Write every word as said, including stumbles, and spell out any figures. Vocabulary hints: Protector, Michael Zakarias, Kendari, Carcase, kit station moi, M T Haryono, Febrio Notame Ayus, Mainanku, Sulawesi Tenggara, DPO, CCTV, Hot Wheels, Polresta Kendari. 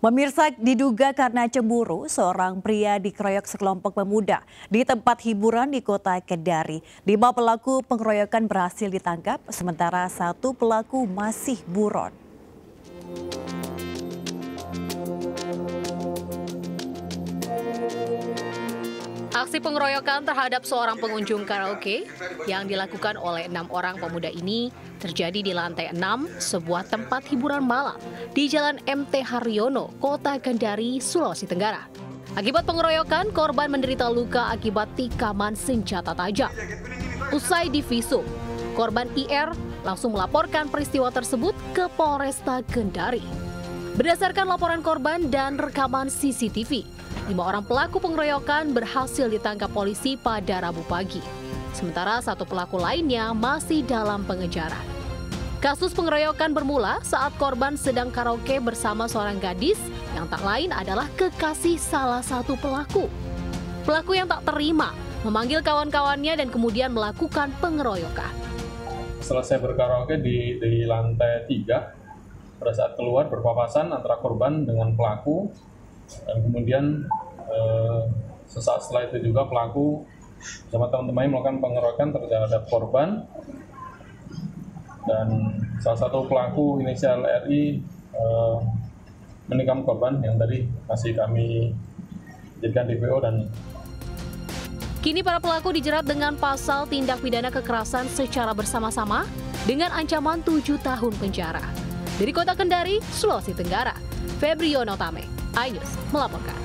Pemirsa, diduga karena cemburu, seorang pria dikeroyok sekelompok pemuda di tempat hiburan di kota Kendari. Lima pelaku pengeroyokan berhasil ditangkap, sementara satu pelaku masih buron. Aksi pengeroyokan terhadap seorang pengunjung karaoke yang dilakukan oleh enam orang pemuda ini terjadi di lantai enam sebuah tempat hiburan malam di Jalan M T Haryono, Kota Kendari, Sulawesi Tenggara. Akibat pengeroyokan, korban menderita luka akibat tikaman senjata tajam. Usai divisum, korban I R langsung melaporkan peristiwa tersebut ke Polresta Kendari. Berdasarkan laporan korban dan rekaman C C T V, lima orang pelaku pengeroyokan berhasil ditangkap polisi pada Rabu pagi. Sementara satu pelaku lainnya masih dalam pengejaran. Kasus pengeroyokan bermula saat korban sedang karaoke bersama seorang gadis yang tak lain adalah kekasih salah satu pelaku. Pelaku yang tak terima memanggil kawan-kawannya dan kemudian melakukan pengeroyokan. Selesai berkaraoke di, di lantai tiga, pada saat keluar berpapasan antara korban dengan pelaku. Dan kemudian eh, sesaat setelah itu juga pelaku sama teman-temannya melakukan pengeroyokan terhadap korban, dan salah satu pelaku inisial R I eh, menikam korban yang tadi masih kami jadikan D P O. Dan kini para pelaku dijerat dengan pasal tindak pidana kekerasan secara bersama-sama dengan ancaman tujuh tahun penjara. Dari Kota Kendari, Sulawesi Tenggara, Febrio Notame Ayus melaporkan.